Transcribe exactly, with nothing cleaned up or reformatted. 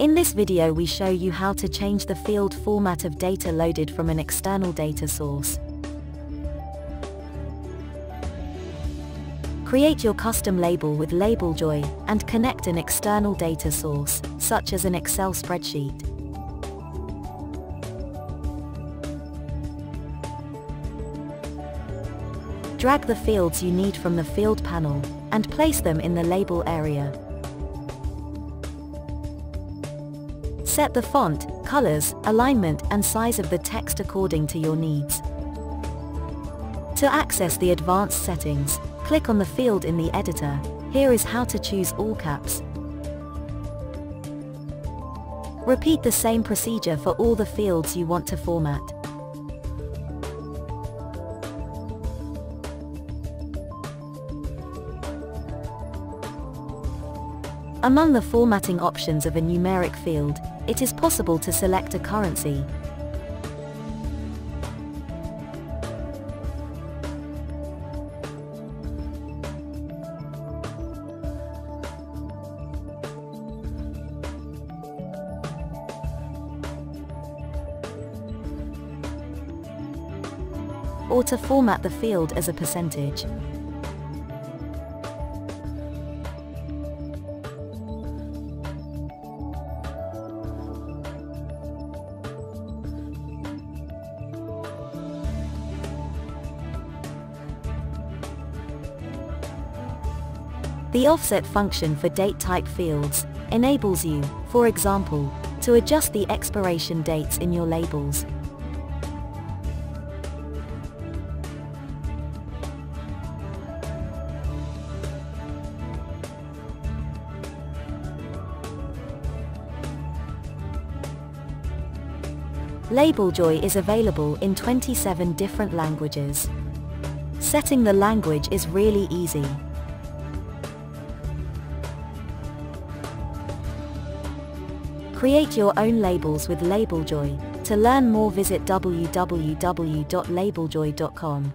In this video we show you how to change the field format of data loaded from an external data source. Create your custom label with LabelJoy, and connect an external data source, such as an Excel spreadsheet. Drag the fields you need from the field panel, and place them in the label area. Set the font, colors, alignment and size of the text according to your needs. To access the advanced settings, click on the field in the editor. Here is how to choose all caps. Repeat the same procedure for all the fields you want to format. Among the formatting options of a numeric field, it is possible to select a currency. Or to format the field as a percentage. The offset function for date type fields enables you, for example, to adjust the expiration dates in your labels. LabelJoy is available in twenty-seven different languages. Setting the language is really easy. Create your own labels with LabelJoy. To learn more, visit w w w dot labeljoy dot com.